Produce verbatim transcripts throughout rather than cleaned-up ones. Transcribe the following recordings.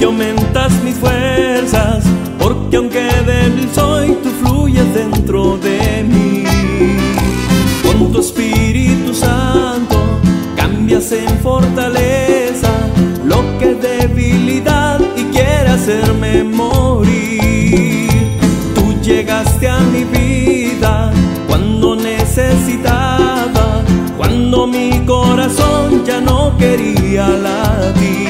y aumentas mis fuerzas, porque aunque débil soy, tú fluyes dentro de mí. Con tu Espíritu Santo cambias en fortaleza lo que es debilidad y quiere hacerme morir. Tú llegaste a mi vida cuando necesitaba, cuando mi corazón ya no quería latir.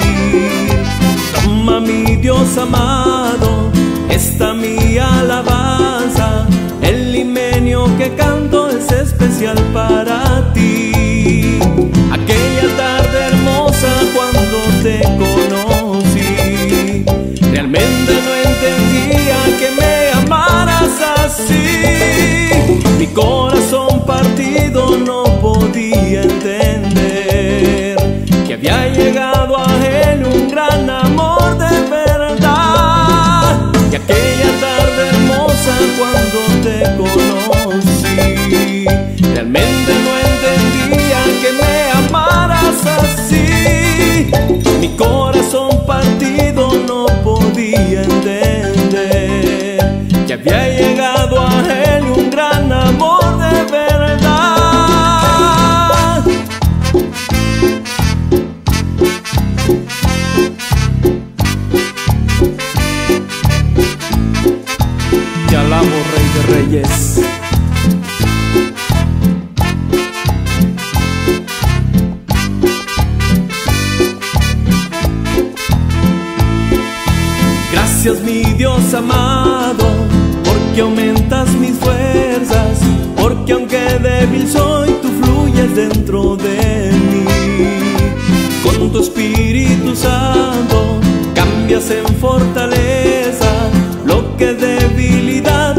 Toma mi Dios amado, esta mi alabanza, el himeneo que canto es especial para ti. Aquella tarde hermosa cuando te conocí, realmente no entendía que me amaras así. Mi corazón partido no podía entender que había llegado a él un gran amor de verdad. Y aquella tarde hermosa cuando te conocí, realmente no entendía que me amaras así. Mi corazón partido no podía entender que había llegado a él un gran amor de verdad. Te alabo, Rey de Reyes. Gracias, mi Dios amado, porque aumentas mis fuerzas, porque aunque débil soy, tú fluyes dentro de mí. Con tu Espíritu Santo cambias en fortaleza lo que es debilidad